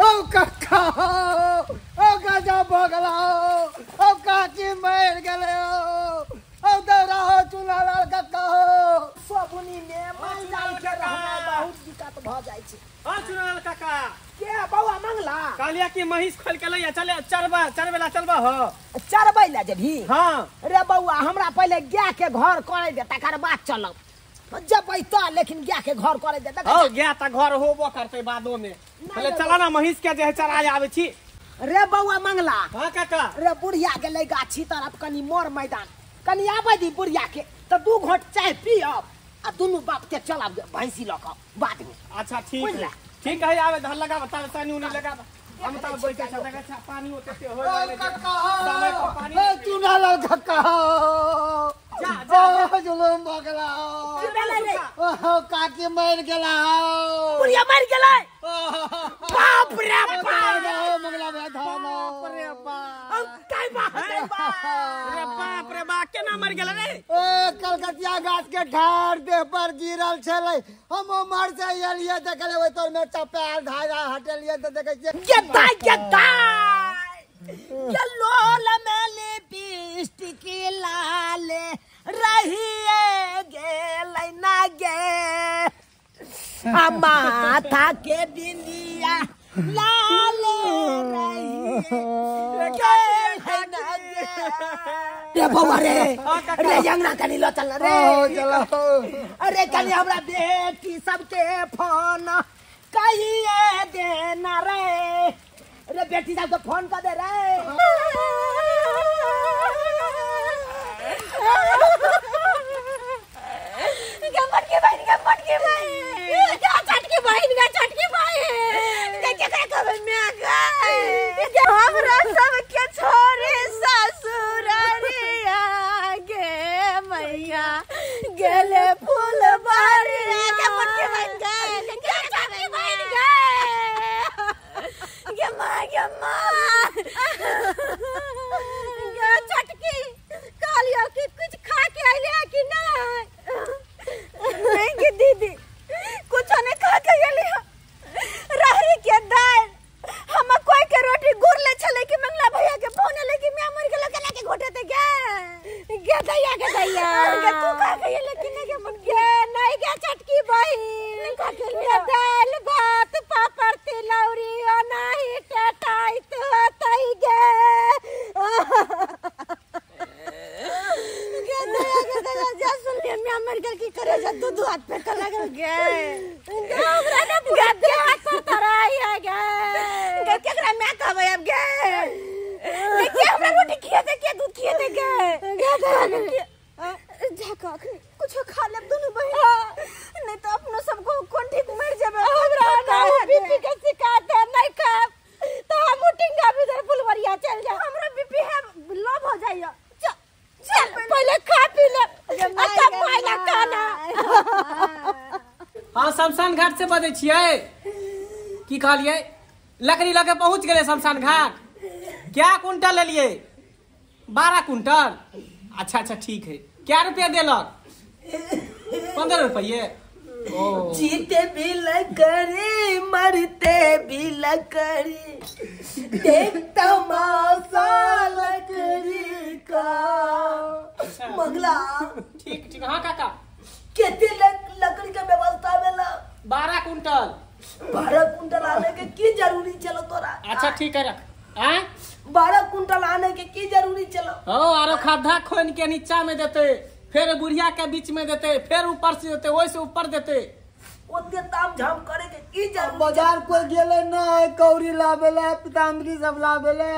ओ काका ओ गजा बगला ओ काकी मर गले ओ दौरा हो चुनालाल काका सबुनी ने माल जाल के रहना बहुत दिक्कत भ जाय छै। ओ चुनालाल काका के बाबा मंगला कहलिया कि महीस खोल के लैया चले चरबेला चलबा हो चरबै ले जेभी। हां रे बौआ हमरा पहिले गाय के घर करे दे तकर बाद चलब जब तो लेकिन गाय के घर करे दे ओ गाय त घर होबो करते बादो में पहले चला ना महीस के जे चराय आवे छी। रे बौआ मंगला हां काका रे बुढ़िया के ले गाछी तरफ कनी मोर मैदान कनी आबे दी बुढ़िया के त दू घोट चाय पीब आ दोनों बाप के चलाब भैंसी ल क बाद में। अच्छा ठीक है ठीक है आवे धर लगा बता सानी उनी लगा हम त बोल के चला के पानी ओते होय वाले समय पर पानी ए चुना ल काका जा जा जुलम बगला ओ काकी मर गेला बुढ़िया मर गेलै बाप रे बाप मंगला धाम बाप रे बाप हम काय बाप रे बाप केना मर गेलै रे ओ कलकतिया गाछ के ढार देह पर गिरल छलै हम मर जाय एलियै देखले ओय तोर में चपेल धागा हटेलियै त देखै छियै के दाई के लोल में लिपस्टिक लाल रहिए गेलै ना गे आ माथा के बिंदिया लाल रहिए गेलै ना गे रे बौआ रे रे यंगना कनी लो चल रे चलो अरे कनी हमरा बेटी सबके फोन कहिए देना रे रे बेटी साहब को फोन कर दे रे गमट के भाई जा चटकी भाई देख के कब मैं गए हमरा सब के छोरे ससुर रे आगे मैया गेले फूल बारी गमट के भाई गए गम्मा गया चटकी कालिया की कुछ खा के आइले कि नहीं के दीदी कुछ नहीं खा के आइले रहरी के दाल हम कोई के रोटी गुड़ ले छले कि मंगला भैया के फोन ले कि मैं मर गेलो कला के घोटे ते के दैया तू खा के आइले कि नहीं के मन के नहीं के चटकी भाई खा के दाल भात पापड़ तिलौरी नहीं टटाई तो तई गे गदा जसुन में अमेरिका की करे जा दूध हाथ पे कर लग गे हमरा ना गदा हाथ तराई आ गे केकरा मैं कहबे अब गे देखिए हमरा रोटी खिया दे के दूध खिया दे गे झका कुछ खा ले दोनों बहन नहीं तो अपनो सब को कोंठी मर जाबे हमरा ना बीपी के शिकायत है नहीं का तो हम उठेंगे अभी इधर फुलवरिया चल जा हमरा बीपी है लो हो जाइए चल पहले खा पी ले अच्छा पहला खाना। हां शमशान घाट से बजे छियै की कहलियै लकड़ी लगे पहुंच गेले शमशान घाट क्या क्विंटल ले लिए 12 क्विंटल अच्छा अच्छा ठीक है क्या रुपया देलक 15 रुपये ओ जीते भी लकड़ी मरते भी लकड़ी देखता मौसा लकड़ी का मंगला ठीक ठीक हाँ काका कितने लकड़ी का व्यवस्था मिला 12 कुंटल आने के की जरूरी चलो तोरा अच्छा ठीक है रख आ 12 कुंटल आने के की जरूरी चलो ओ आरो खद्धा खोन के नीचा में देते फिर बुढ़िया के बीच में देते फिर ऊपर से देते वैसे ऊपर देते ओते ताम झाम करे के की जरूरी बाजार कोई गेले ना कौरी लाबेला पिताम्बरी सब लाबेला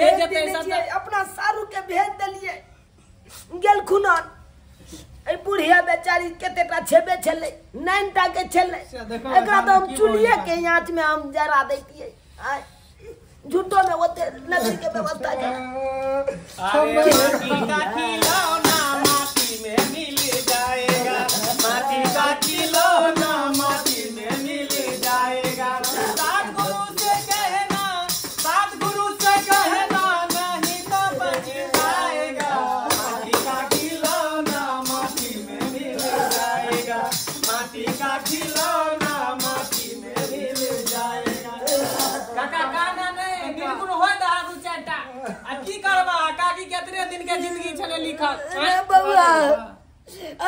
ये जते सब अपना सारू के भेज देलिए गेल खुनान ए बुढ़िया बेचारी केतेटा छेबे छले 9टा के छले एकरा तो हम चुलिए के आंच में हम जरा देतिए आ झूठो में वो लकड़ी के व्यवस्था है अरे माटी का खिलौना माटी में मिल जाएगा माटी का खिलौना माटी में मिल जाएगा सात गुरु से कहना नहीं तो बच जाएगा माटी का खिलौना माटी में मिल जाएगा माटी का खिलौना माटी में मिल जाएगा के जिंदगी छले लिखल रे बबुआ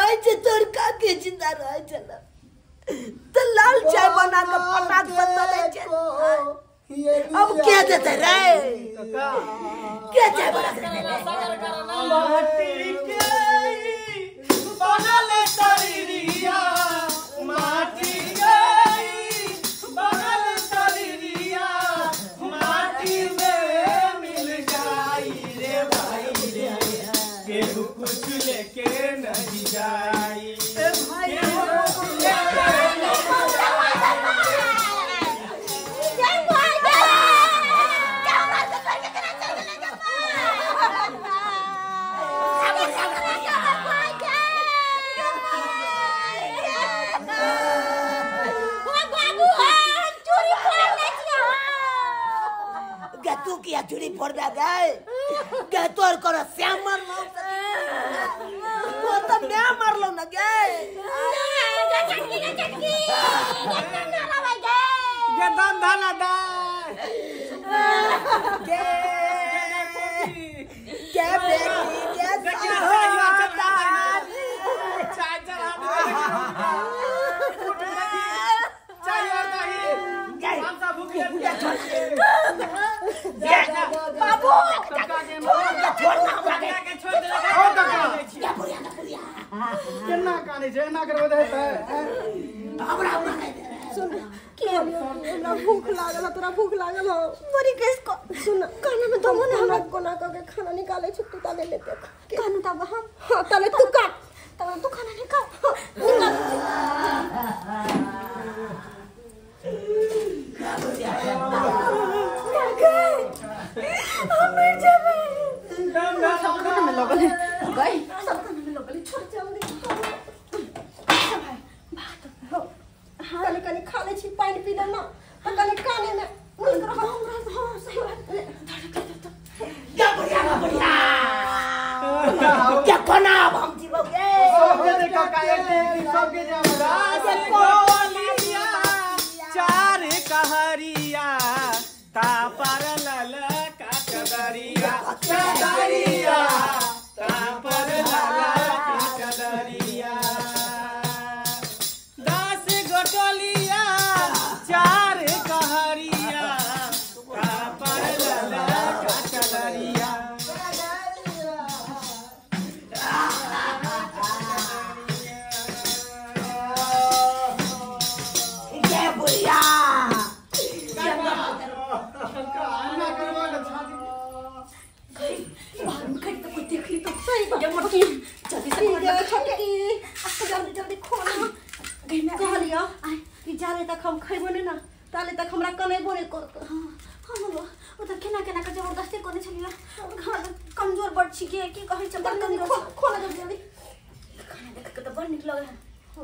आज तोर का के जिंदा रह चला त लाल चाय बना के फटाक बदल दे छे। अब क्या देते रे क्या चाय बना के माटी गई बनल शरीरिया माटी गई बनल शरीरिया माटी में मिल जाई रे भाई रे केहू कुछ लेके नहीं जाई क्या चुरी फोड़ दे गए गए तो और करो श्याम मर लो तो तब मैं मर लो ना गए गचकी गचन नाला भाई गए गदन धाला दे गए क्या बेटी क्या गचना हो जाता चाय चढ़ा दे उठ लगी चाय और दही हम सब भूखे बाबू छोड़ना हमरा के छोड़ दे ओ काका बुरिया केना काने जे ना करबे दे हमरा हमरा सुन के ना भूख लागल तोरा भूख लागल हो मोरी केस को सुन कहना में दमन हमरा कोना के खाना निकाले छुट्टी ता ले लेते कहना तब हम तले तू काट तब तू खाना निकाल भाई सब खाने में लोगले छोड़ जाओगे सब है बात हो हां कल कल खा ले छी पानी पी देना कल खाने में मुंह कर हां सही बात क्या बढ़िया क्या कोना हम जीवोगे सब के काका एक सबके जामरा से कोलिया चार कहरिया ता पर लल का कदरिया कदरिया तापर लाला कदरिया दस गोटोलिया चार कहरिया तापर लाला कदरिया ये बुढ़िया जब मटकी जल्दी से खोल के छोड़ के जल्दी जल्दी खोल गई मैं कह लियो आई कि जाले तक हम खइबो ने ना ताले तक हमरा कने बोले कर हां हम लो ओ त केना केना के जबरदस्ती करने छलियो घर कमजोर बड़ छी के की कहै छ बड़ कमजोर खोल जल्दी खाना देख के त बड़ निक लगे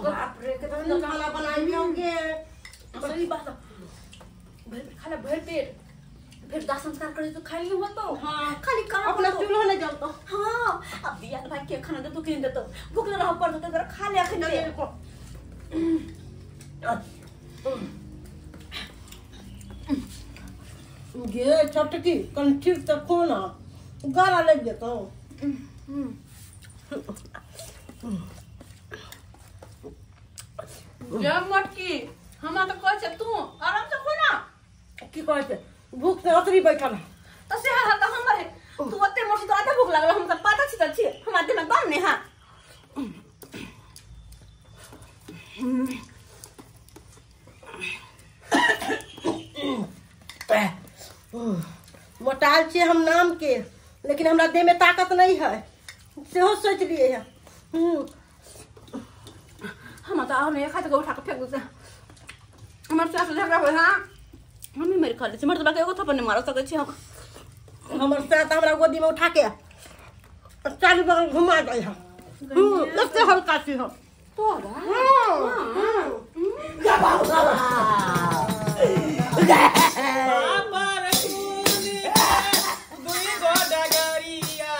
बाप रे के त काला बनाई भी होंगे सही बात भर खाना भर पेट फिर दास संस्कार करे तो खाली हो तो हां खाली का अपना चूल्हा ले जाओ तो हां अब बियान भाई के खाना दे तो किन दे तो भूख रह पर तो कर खा ले अखन ले को गे चटकी कंठी तो कोना गाला लग जाता जब मटकी हम तो कह छ तू आराम से खो ना की कह छ भूख से अतरी बैठल त से हा त हम है तू ओते मोटी तो आधा भूख लागल हम त पाता छी त छी हम आते में दम ने हां मोटाल छी हम नाम के लेकिन हमरा देह में ताकत नहीं है सेहो सोच लिए है हम त आने खा त उठा के फेंक दे हमर सास झगड़ा होय हां मम्मी मेरे खाले से मरतबा के एगो थप्पड़ मार सके छी हम हमर साथ हमरा गोदी में उठा के चालू बगल घुमा दे हम लगते हल्का छी हम तोरा हां जा बाबू बाबा रसूली दुई गो डगरिया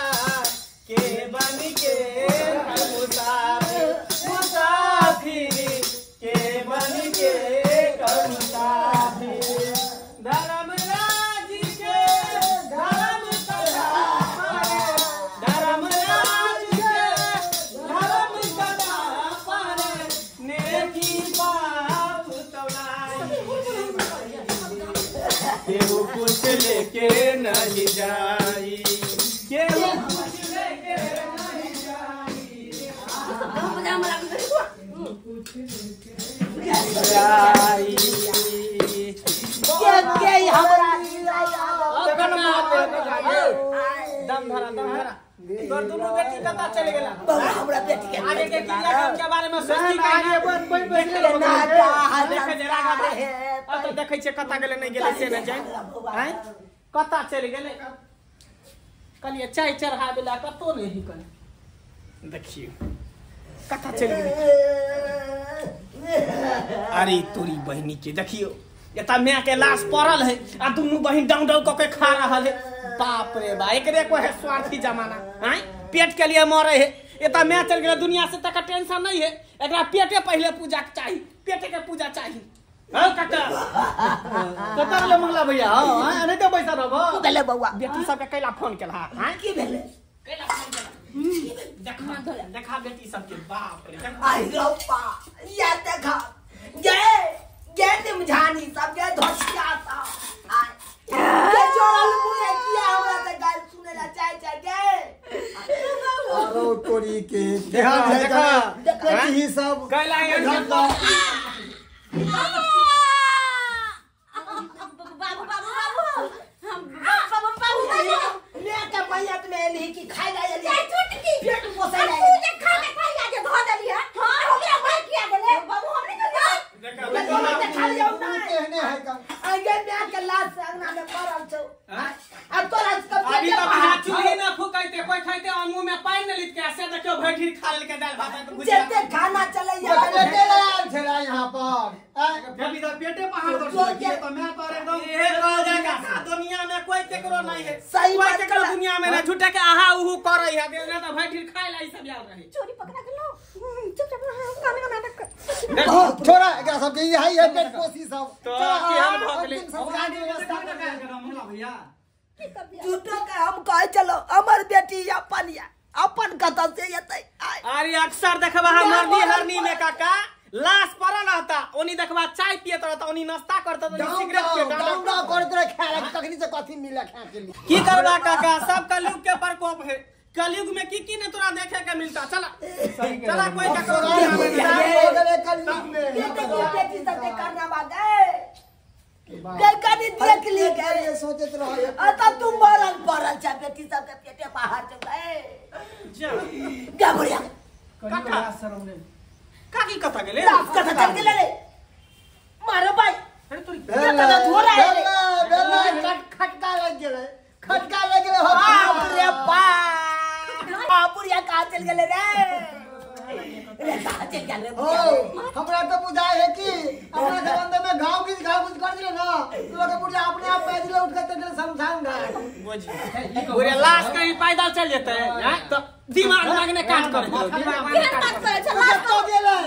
के बन के मुसाफिर मुसाफिर के बन के करुणा धर्मराज के धर्म तला केहू कुछ लेके नहीं जाई, केहू कुछ लेके नहीं जाई, के हमरा तखन दम धरा दम धरा तोर दोनों बेटी कता चले गेला। बबुआ हमरा बेटी के आगे के क्रिया के बारे में सोची काहे अपन कोई बैठे ना देखे जरा है अब तो देखै छै कता गेले नै गेले से नै जाय हैं कता चले गेले कहलिए चाय चढ़ा देला कतो नै हिकल देखियो कता चले गेले। अरे तोरी बहिनी के देखियो एता मैं के लाश पड़ल है आ दुनु बहिन डाउ डाउ क के खा रहल है। बाप रे बा एकरे को है स्वार्थी जमाना हैं पेट के लिए मरे है एता मैं चल गेले दुनिया से तक टेंशन नहीं है एकरा पेटे पहले पूजा के चाहिए पेटे के पूजा चाहिए। हां काका कता ले मंगला भैया हां नहीं तो पैसा रहो तू भेले बौआ बेटी सब के कैला फोन केला हां की भेले कैला फोन केला देखा देखा बेटी सब के बाप रे आई रो पा या देखा जय जय तुम जानी सब के धोसिया था आ के चोरल मुए किया हमरा त गाल सुनेला चाय चाय जय आरो तोरी के ध्यान देखा यही सब कैला की करवा काका सब कलयुग के प्रकोप है कलयुग में की ने तोरा देखे के मिलता चला चला कोई कलयुग में बेटी सब के करना बाद कल का दिन देख ली के सोचत रह आ त तू मरल पड़ल छ बेटी सब के पेटे बाहर जाए जा बढ़िया काका शर्म ने काकी कथा गेले कथा चल गेले मारो भाई अरे तोरी कथा धोरा है खटका लग रे हो बाप रे बाप बापुरिया का चल गेले रे रे का चल गेले हो हमरा तो बुझाए है कि अपना जवंद में घाव घुस कर दिले ना लोग बुढ़िया अपने आप पैदल उठ के तेरे समझाऊंगा बुझी पूरे लाश कहीं पैदल चल जेते हैं तो दिमाग लगने काट कर दिमाग में काट कर तो गेले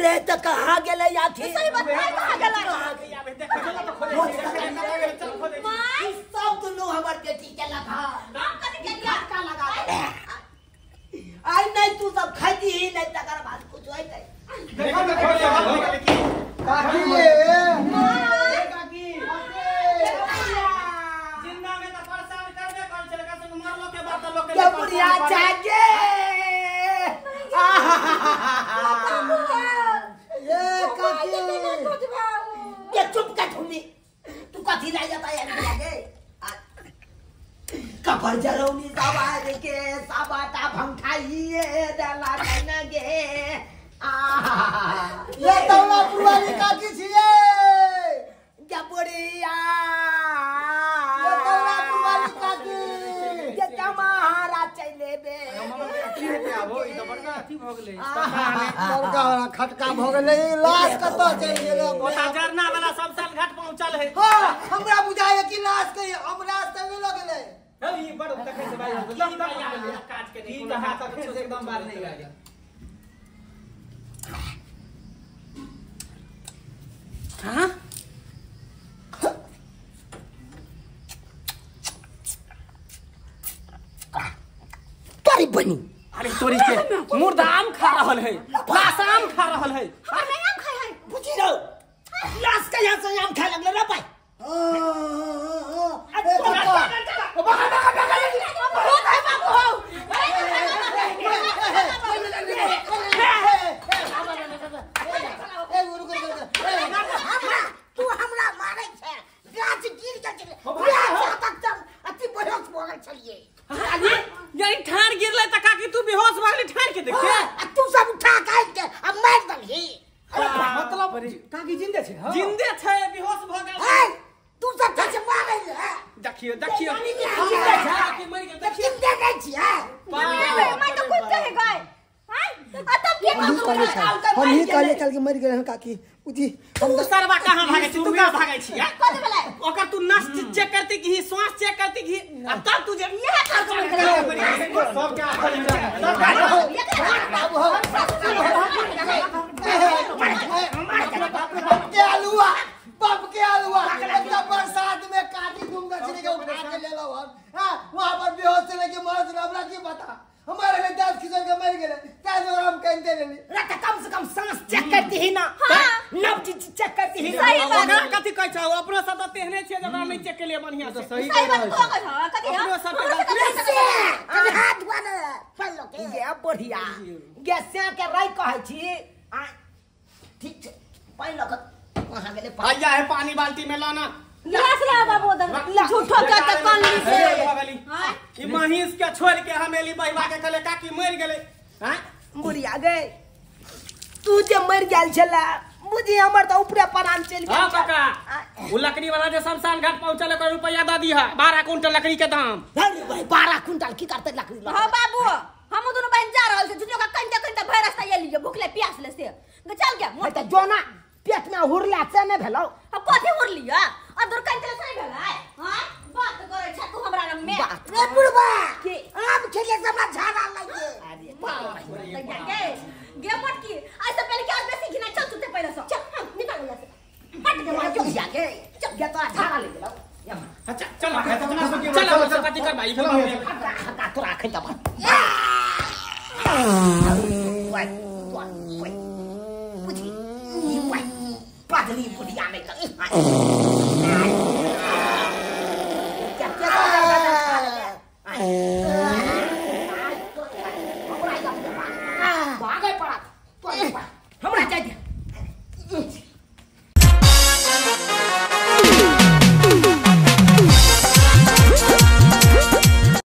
रे त कहां गेले याथी सही बताए कहां गेले माय सब दुनु हमर बेटी के लगा नाम कर के का लगा आई नहीं तू सब खाती ही नहीं तकर बाद कुछ होई नहीं काकी काकी जिंदा में तो परेशान कर दे कौन चलेगा तुम मर लो के बात लोग के बुढ़िया जाके कपर जरौनी सवार के साबाटा भंखाइए दला नगे आ ये तौला पुरानी काकी छिए क्या बुढ़िया ये तौला पुरानी काकी के तमारा चले बे की हेते आबो ई त बड़का अथी भ गेलै बड़का खटका भ गेलै लाश कत चल गेलै ओटा जरना वाला सब साल घाट पहुंचल है हां हमरा बुझाए कि लाश के हमरा से मिल गेलै अभी बड़ तक से भाई एकदम काट के नहीं कहा तक से एकदम बार नहीं गया हां तोरी बनी अरे तोरी के मुर्दा आम खा रहल है लाश आम खा रहल है अरे आम खाए है बुझी रहो लाश के यहां से आम खा लगले रे भाई ओ देखियो देखियो हम देखा कि मर गए देखियो देखै छियै मैं त खुद कहे गए हां आ तब के हम ही कहले चल के मर गए हन काकी उजी हम सरवा कहां भागे तू का भागे छियै कथि भेलै ओकर तू नस चेक करती कि श्वास चेक करती कि आ तब तू जे इहे कर मर गए सब के आखर सब बाबू हो बाप के आलुआ एकदम बरसात में काटी दूंगा चले के उठा के ले लो हम हां वहां पर बेहोश चले के मर हमरा की पता हमारे ले दांत खिसक के मर गेले ताज और हम कहते लेली रख कम से कम सांस चेक करती ही ना हां नव चीज चेक करती ही सही बात कथि कह छौ अपनो सब त तेहने छै जगह में चेक के लिए बढ़िया से सही बात हां कथि अपनो सब के हाथ धुआ ना फल लो के ये बढ़िया गैसा के राय कहै छी आ ठीक छै पानी लग वहां गेले भैया है पानी बाल्टी में लाना लास ला बाबू उधर झूठो का त काली से हां ई महीस के छोड़ के हमेली बहिवा के कहले काकी मर गेले हां मुरिया गए तू जे मर गेल छला मुझे हमर त ऊपरे परान चल गए हां काका वो लकड़ी वाला जे शमशान घाट पहुंचले को रुपया द दी है 12 क्विंटल लकड़ी के दाम अरे भाई 12 क्विंटल की करते लकड़ी हां बाबू हम दोनों बहन जा रहल छै झुझो का कंटा कंटा भय रास्ता ये लियो भूखले प्यास ले से चल के मत जोना पेट में हुरला से नै भेलौ अब कथि हुरलिया आ दुरकन चले नै भेलै हां बात करै छ तू हमरा न में रे बुढ़बा के आम खेले से हमरा झाड़ा लगे अरे बाबा गे गे पटकी आ से पहले के आज बेसी घिना चल चुते पहिले से चल निकाल ले हट के मार के जा के चल गे तो झाड़ा ले गेलौ यम अच्छा चल हट तो ना चल चल कथि कर भाई हटा तो राखै त भाई वाई वाई वाई पागली बुढ़िया में कर